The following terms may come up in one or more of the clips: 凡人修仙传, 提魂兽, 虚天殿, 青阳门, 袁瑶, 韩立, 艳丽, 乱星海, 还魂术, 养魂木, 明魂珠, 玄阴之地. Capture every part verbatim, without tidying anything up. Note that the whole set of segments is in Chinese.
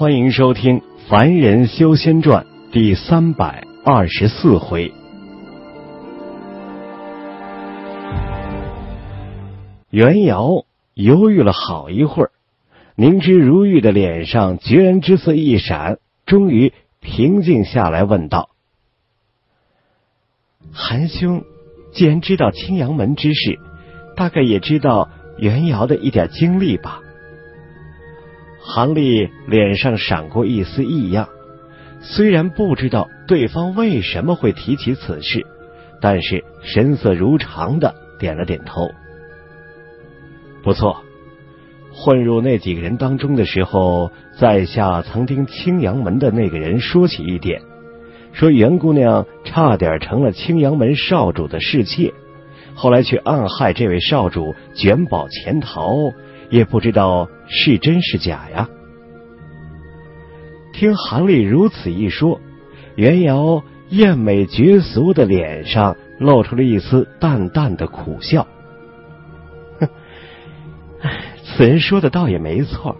欢迎收听《凡人修仙传》第三百二十四回。袁瑶犹豫了好一会儿，明知如玉的脸上决然之色一闪，终于平静下来，问道：“韩兄，既然知道青阳门之事，大概也知道袁瑶的一点经历吧？”韩立脸上闪过一丝异样，虽然不知道对方为什么会提起此事，但是神色如常的点了点头。不错，混入那几个人当中的时候，在下曾听青阳门的那个人说起一点，说袁姑娘差点成了青阳门少主的侍妾，后来却暗害这位少主卷宝潜逃，也不知道是真是假呀。听韩立如此一说，袁瑶艳美绝俗的脸上露出了一丝淡淡的苦笑。哼，此人说的倒也没错，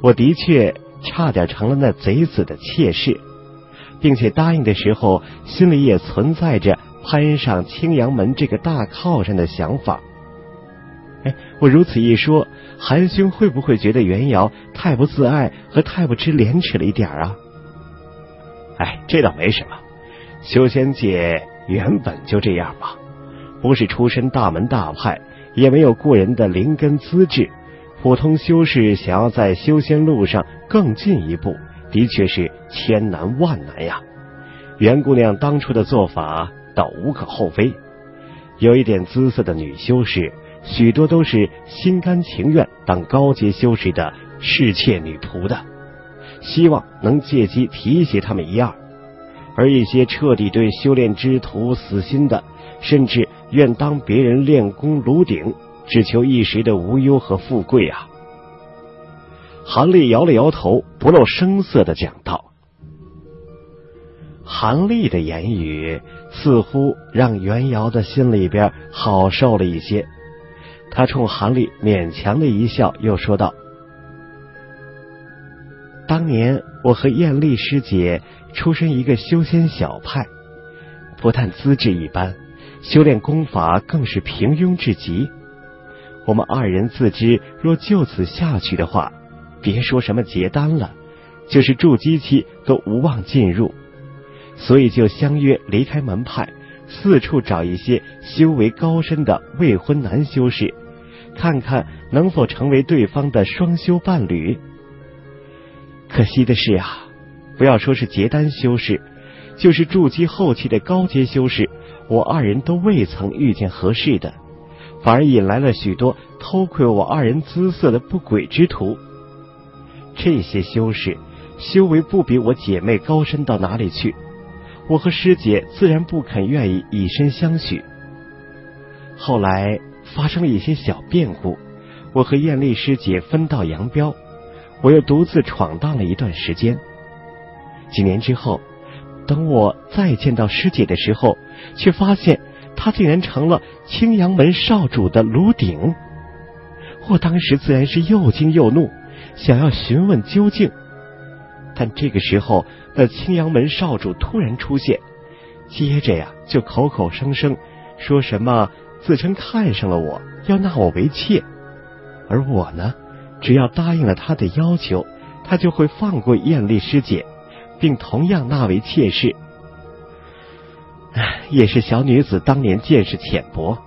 我的确差点成了那贼子的妾室，并且答应的时候心里也存在着攀上青阳门这个大靠山的想法。哎，我如此一说，韩兄会不会觉得袁瑶太不自爱和太不知廉耻了一点啊？哎，这倒没什么，修仙界原本就这样吧，不是出身大门大派，也没有过人的灵根资质，普通修士想要在修仙路上更进一步，的确是千难万难呀。袁姑娘当初的做法倒无可厚非，有一点姿色的女修士许多都是心甘情愿当高阶修士的侍妾女仆的，希望能借机提携他们一二；而一些彻底对修炼之徒死心的，甚至愿当别人练功炉鼎，只求一时的无忧和富贵啊。韩立摇了摇头，不露声色的讲道。韩立的言语似乎让袁瑶的心里边好受了一些，他冲韩立勉强的一笑，又说道：“当年我和艳丽师姐出身一个修仙小派，不但资质一般，修炼功法更是平庸至极。我们二人自知，若就此下去的话，别说什么结丹了，就是筑基期都无望进入，所以就相约离开门派，四处找一些修为高深的未婚男修士，看看能否成为对方的双修伴侣。可惜的是啊，不要说是结丹修士，就是筑基后期的高阶修士，我二人都未曾遇见合适的，反而引来了许多偷窥我二人姿色的不轨之徒。这些修士修为不比我姐妹高深到哪里去，我和师姐自然不肯愿意以身相许。后来发生了一些小变故，我和艳丽师姐分道扬镳，我又独自闯荡了一段时间。几年之后，等我再见到师姐的时候，却发现她竟然成了青阳门少主的炉鼎。我当时自然是又惊又怒，想要询问究竟，但这个时候那青阳门少主突然出现，接着呀就口口声声说什么自称看上了我，要纳我为妾，而我呢，只要答应了他的要求，他就会放过艳丽师姐，并同样纳为妾室。也是小女子当年见识浅薄，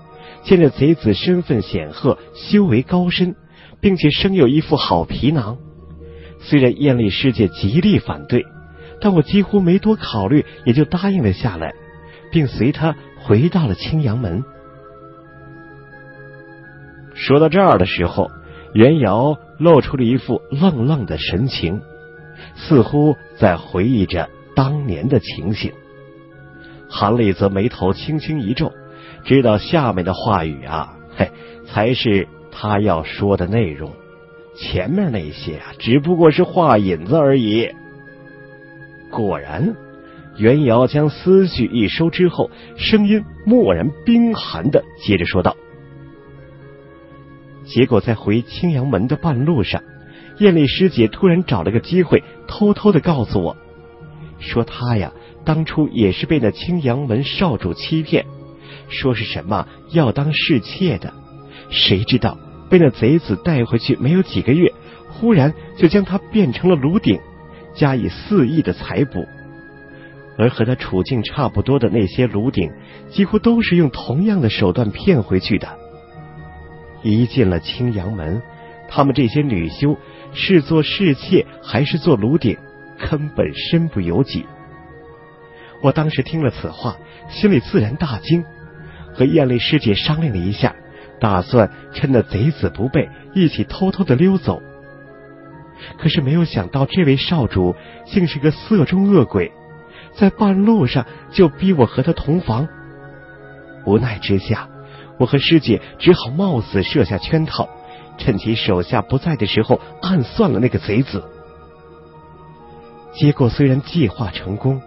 见着贼子身份显赫，修为高深，并且生有一副好皮囊，虽然艳丽师姐极力反对，但我几乎没多考虑，也就答应了下来，并随他回到了青阳门。说到这儿的时候，袁瑶露出了一副愣愣的神情，似乎在回忆着当年的情形。韩立则眉头轻轻一皱，知道下面的话语啊，嘿，才是他要说的内容，前面那些啊，只不过是话引子而已。果然，袁瑶将思绪一收之后，声音漠然冰寒的接着说道：“结果在回青阳门的半路上，艳丽师姐突然找了个机会，偷偷的告诉我，说她呀，当初也是被那青阳门少主欺骗，说是什么要当侍妾的，谁知道被那贼子带回去没有几个月，忽然就将她变成了炉鼎，加以肆意的采补。而和他处境差不多的那些炉鼎，几乎都是用同样的手段骗回去的。一进了青阳门，他们这些女修是做侍妾还是做炉鼎，根本身不由己。我当时听了此话，心里自然大惊，和艳丽师姐商量了一下，打算趁那贼子不备，一起偷偷的溜走。可是没有想到，这位少主竟是个色中恶鬼，在半路上就逼我和他同房。无奈之下，我和师姐只好冒死设下圈套，趁其手下不在的时候暗算了那个贼子。结果虽然计划成功，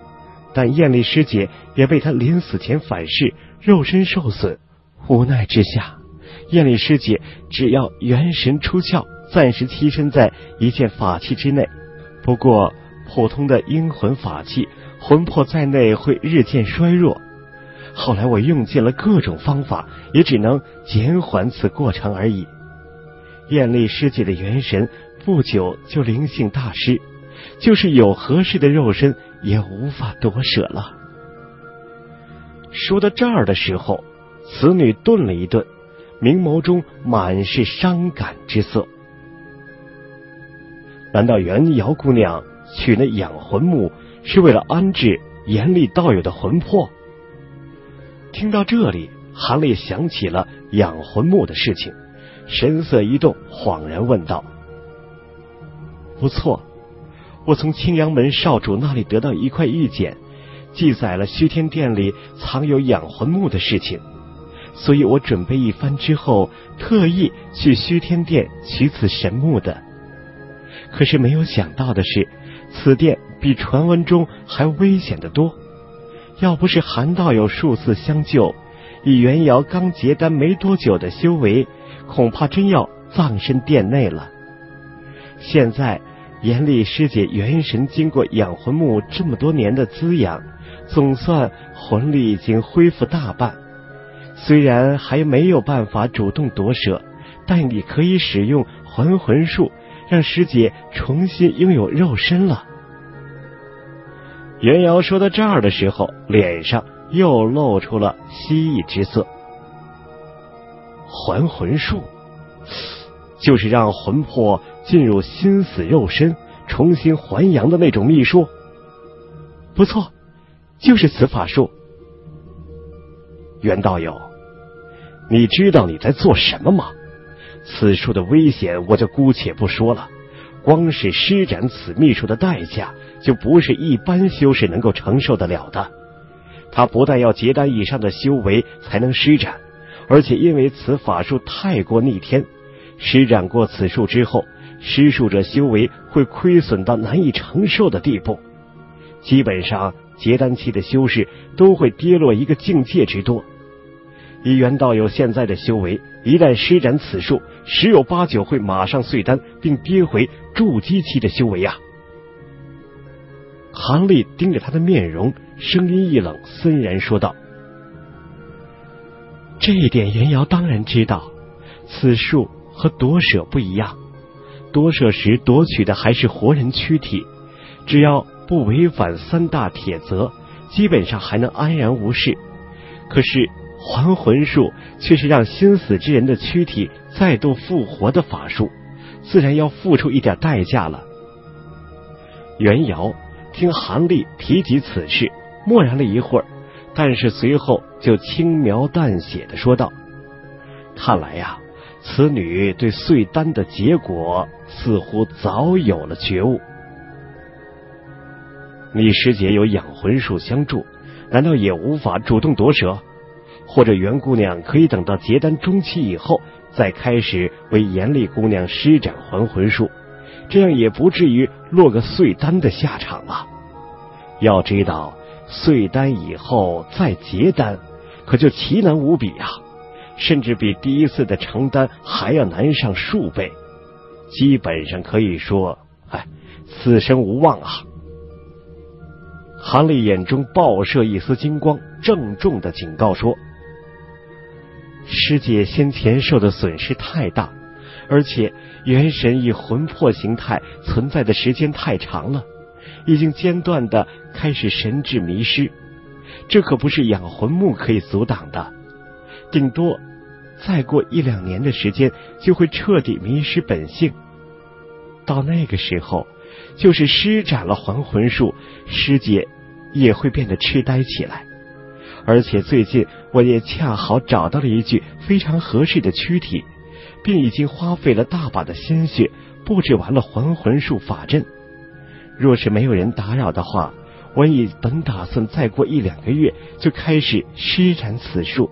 但艳丽师姐也为他临死前反噬，肉身受损。无奈之下，艳丽师姐只要元神出窍，暂时栖身在一件法器之内。不过普通的阴魂法器，魂魄在内会日渐衰弱，后来我用尽了各种方法，也只能减缓此过程而已。艳丽师姐的元神不久就灵性大失，就是有合适的肉身也无法夺舍了。说到这儿的时候，此女顿了一顿，明眸中满是伤感之色。难道元瑶姑娘取那养魂木是为了安置严厉道友的魂魄？听到这里，韩烈想起了养魂木的事情，神色一动，恍然问道：不错，我从青阳门少主那里得到一块玉简，记载了虚天殿里藏有养魂木的事情，所以我准备一番之后，特意去虚天殿取此神木的。可是没有想到的是，此殿比传闻中还危险得多，要不是韩道友数次相救，以元瑶刚结丹没多久的修为，恐怕真要葬身殿内了。现在严厉师姐元神经过养魂木这么多年的滋养，总算魂力已经恢复大半，虽然还没有办法主动夺舍，但也可以使用还魂术，让师姐重新拥有肉身了。袁瑶说到这儿的时候，脸上又露出了希冀之色。还魂术就是让魂魄进入心死肉身，重新还阳的那种秘术。不错，就是此法术。袁道友，你知道你在做什么吗？此术的危险我就姑且不说了，光是施展此秘术的代价，就不是一般修士能够承受得了的。他不但要结丹以上的修为才能施展，而且因为此法术太过逆天，施展过此术之后，施术者修为会亏损到难以承受的地步，基本上结丹期的修士都会跌落一个境界之多。以元道友现在的修为，一旦施展此术，十有八九会马上碎丹，并跌回筑基期的修为啊！韩立盯着他的面容，声音一冷，森然说道：这一点元瑶当然知道，此术和夺舍不一样，夺舍时夺取的还是活人躯体，只要不违反三大铁则，基本上还能安然无事。可是还魂术却是让心死之人的躯体再度复活的法术，自然要付出一点代价了。袁瑶听韩立提及此事，默然了一会儿，但是随后就轻描淡写的说道：看来呀、啊，此女对碎丹的结果似乎早有了觉悟。你师姐有养魂术相助，难道也无法主动夺舍？或者袁姑娘可以等到结丹中期以后，再开始为严厉姑娘施展还魂术，这样也不至于落个碎丹的下场了。要知道，碎丹以后再结丹，可就奇难无比啊，甚至比第一次的成丹还要难上数倍。基本上可以说，哎，此生无望啊。韩立眼中爆射一丝金光，郑重的警告说：“师姐先前受的损失太大，而且元神以魂魄形态存在的时间太长了，已经间断的开始神智迷失，这可不是养魂木可以阻挡的，顶多……”再过一两年的时间，就会彻底迷失本性。到那个时候，就是施展了还魂术，师姐也会变得痴呆起来。而且最近我也恰好找到了一具非常合适的躯体，并已经花费了大把的心血布置完了还魂术法阵。若是没有人打扰的话，我也本打算再过一两个月就开始施展此术。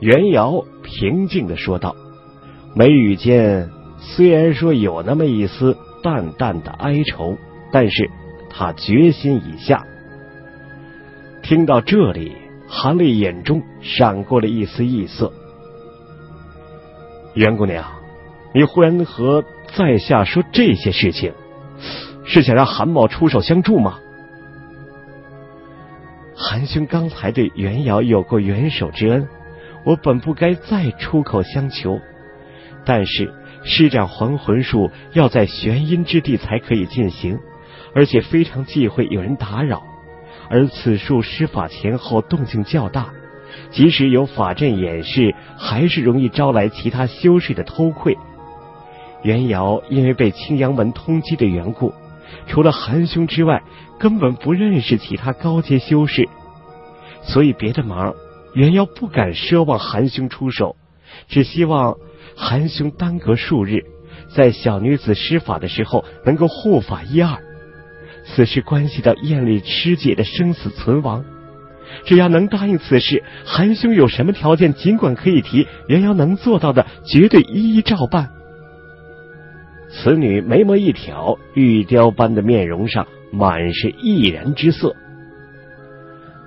袁瑶平静的说道，眉宇间虽然说有那么一丝淡淡的哀愁，但是他决心已下。听到这里，韩立眼中闪过了一丝异色。袁姑娘，你忽然和在下说这些事情，是想让韩某出手相助吗？韩兄刚才对袁瑶有过援手之恩，我本不该再出口相求，但是施展还魂术要在玄阴之地才可以进行，而且非常忌讳有人打扰，而此术施法前后动静较大，即使有法阵掩饰，还是容易招来其他修士的偷窥。袁瑶因为被青阳门通缉的缘故，除了韩兄之外，根本不认识其他高阶修士，所以别的忙袁瑶不敢奢望韩兄出手，只希望韩兄耽搁数日，在小女子施法的时候能够护法一二。此事关系到艳丽师姐的生死存亡，只要能答应此事，韩兄有什么条件尽管可以提，袁瑶能做到的绝对一一照办。此女眉毛一挑，玉雕般的面容上满是毅然之色。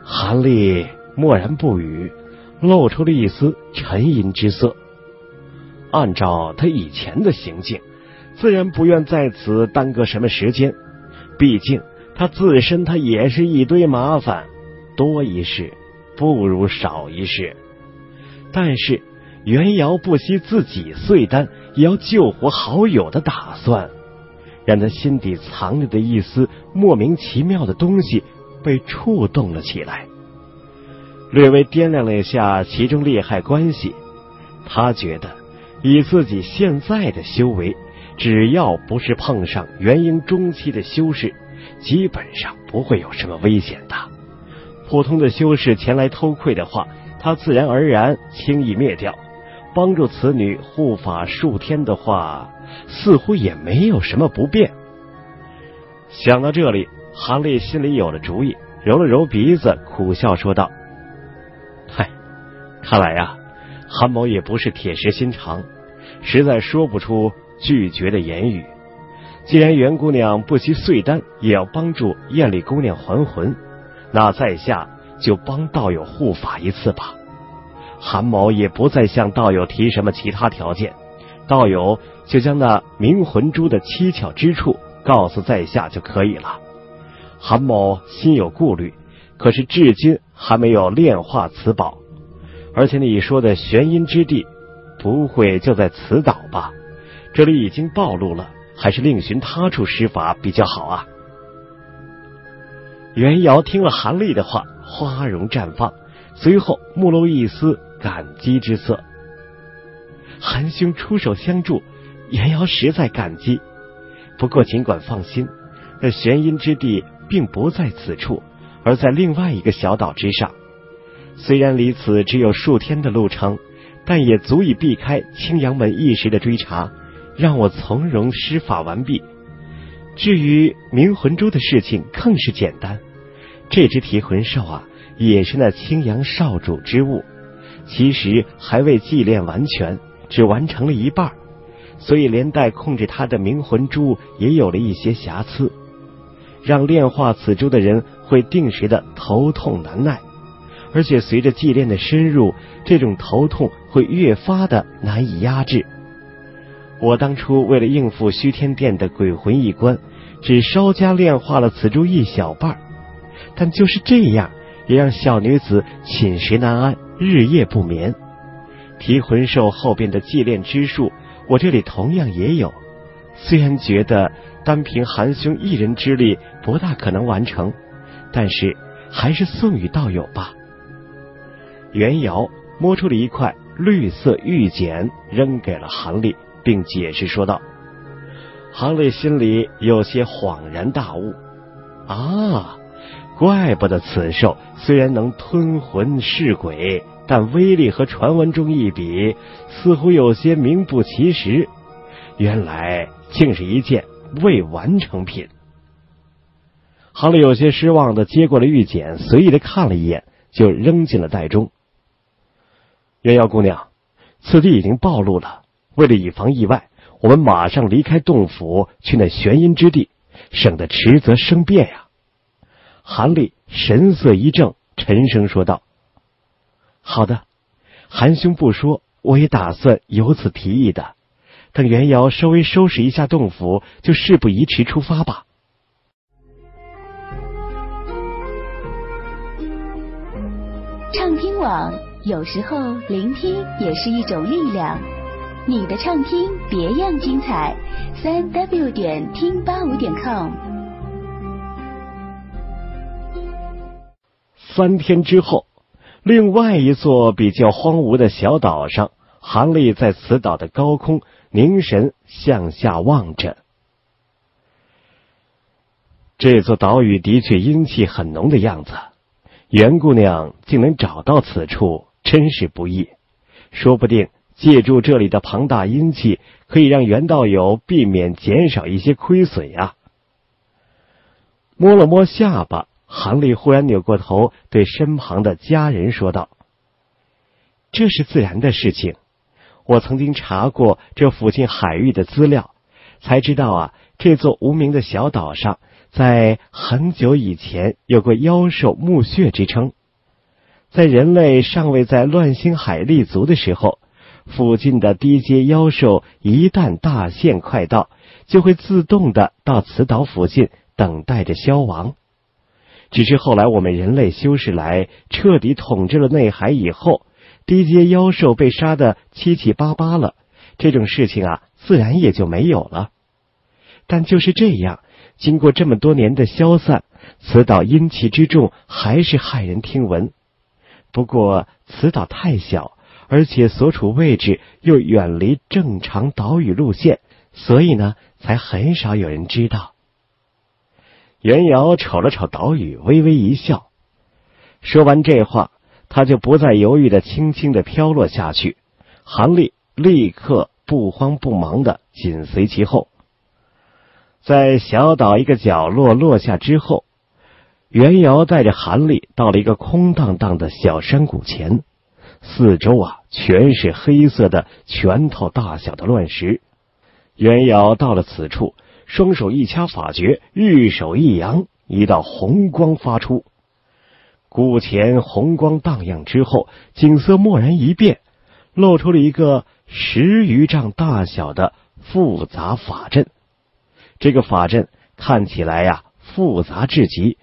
韩立默然不语，露出了一丝沉吟之色。按照他以前的行径，自然不愿在此耽搁什么时间，毕竟他自身他也是一堆麻烦，多一事不如少一事。但是袁瑶不惜自己碎丹也要救活好友的打算，让他心底藏着的一丝莫名其妙的东西被触动了起来。略微掂量了一下其中利害关系，他觉得以自己现在的修为，只要不是碰上元婴中期的修士，基本上不会有什么危险的。普通的修士前来偷窥的话，他自然而然轻易灭掉，帮助此女护法数天的话，似乎也没有什么不便。想到这里，韩立心里有了主意，揉了揉鼻子，苦笑说道，看来啊，韩某也不是铁石心肠，实在说不出拒绝的言语。既然袁姑娘不惜碎丹也要帮助艳丽姑娘还魂，那在下就帮道友护法一次吧。韩某也不再向道友提什么其他条件，道友就将那明魂珠的蹊跷之处告诉在下就可以了。韩某心有顾虑，可是至今还没有炼化此宝，而且你说的玄阴之地不会就在此岛吧？这里已经暴露了，还是另寻他处施法比较好啊。袁瑶听了韩立的话，花容绽放，随后目露一丝感激之色。韩兄出手相助，袁瑶实在感激。不过尽管放心，那玄阴之地并不在此处，而在另外一个小岛之上。虽然离此只有数天的路程，但也足以避开青阳门一时的追查，让我从容施法完毕。至于明魂珠的事情更是简单，这只提魂兽啊，也是那青阳少主之物，其实还未祭炼完全，只完成了一半，所以连带控制它的明魂珠也有了一些瑕疵，让炼化此珠的人会定时的头痛难耐，而且随着祭炼的深入，这种头痛会越发的难以压制。我当初为了应付虚天殿的鬼魂一关，只稍加炼化了此珠一小半，但就是这样，也让小女子寝食难安，日夜不眠。提魂兽后边的祭炼之术，我这里同样也有。虽然觉得单凭韩兄一人之力不大可能完成，但是还是送与道友吧。袁瑶摸出了一块绿色玉简，扔给了韩立，并解释说道。韩立心里有些恍然大悟，啊，怪不得此兽虽然能吞魂噬鬼，但威力和传闻中一比，似乎有些名不其实。原来竟是一件未完成品。韩立有些失望的接过了玉简，随意的看了一眼，就扔进了袋中。袁瑶姑娘，此地已经暴露了，为了以防意外，我们马上离开洞府，去那玄阴之地，省得迟则生变呀。韩立神色一正，沉声说道。好的，韩兄不说，我也打算由此提议的。等袁瑶稍微收拾一下洞府，就事不宜迟出发吧。畅听网，有时候聆听也是一种力量。你的畅听别样精彩，三 w 点听八五点 com。三天之后，另外一座比较荒芜的小岛上，韩立在此岛的高空凝神向下望着。这座岛屿的确阴气很浓的样子，袁姑娘竟能找到此处，真是不易。说不定借助这里的庞大阴气，可以让袁道友避免减少一些亏损啊。摸了摸下巴，韩立忽然扭过头，对身旁的家人说道：“这是自然的事情。我曾经查过这附近海域的资料，才知道啊，这座无名的小岛上，在很久以前有过妖兽墓穴之称。在人类尚未在乱星海立足的时候，附近的低阶妖兽一旦大限快到，就会自动的到此岛附近等待着消亡。只是后来我们人类修士来彻底统治了内海以后，低阶妖兽被杀的七七八八了，这种事情啊，自然也就没有了。但就是这样，经过这么多年的消散，此岛阴气之重还是骇人听闻。不过此岛太小，而且所处位置又远离正常岛屿路线，所以呢，才很少有人知道。”袁瑶瞅了瞅岛屿，微微一笑。说完这话，他就不再犹豫的轻轻的飘落下去。韩立立刻不慌不忙的紧随其后。在小岛一个角落落下之后，袁瑶带着韩立到了一个空荡荡的小山谷前，四周啊全是黑色的拳头大小的乱石。袁瑶到了此处，双手一掐法诀，玉手一扬，一道红光发出。古前红光荡漾之后，景色蓦然一变，露出了一个十余丈大小的复杂法阵。这个法阵看起来呀、啊、复杂至极，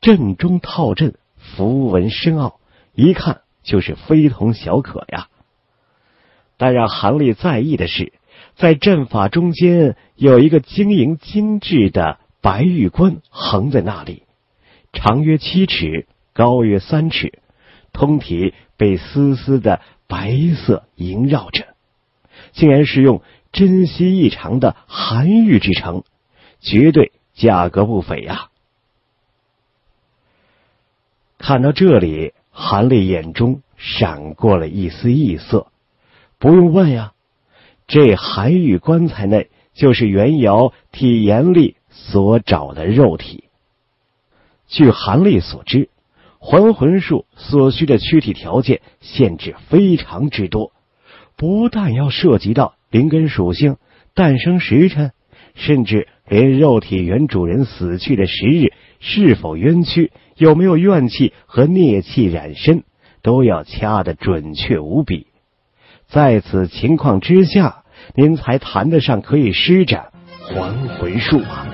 阵中套阵，符文深奥，一看就是非同小可呀。但让韩立在意的是，在阵法中间有一个晶莹精致的白玉冠横在那里，长约七尺，高约三尺，通体被丝丝的白色萦绕着，竟然是用珍稀异常的寒玉制成，绝对价格不菲啊。看到这里，韩立眼中闪过了一丝异色。不用问呀、啊，这寒玉棺材内就是袁瑶替严厉所找的肉体。据韩立所知，还魂术所需的躯体条件限制非常之多，不但要涉及到灵根属性、诞生时辰，甚至连肉体原主人死去的时日是否冤屈、有没有怨气和孽气染身，都要掐得准确无比。在此情况之下，您才谈得上可以施展还魂术啊！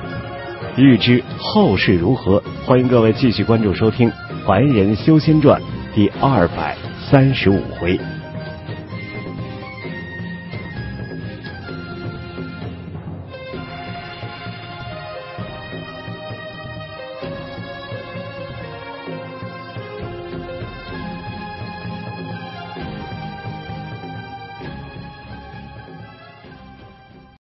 欲知后事如何，欢迎各位继续关注收听《凡人修仙传》第二百三十五回。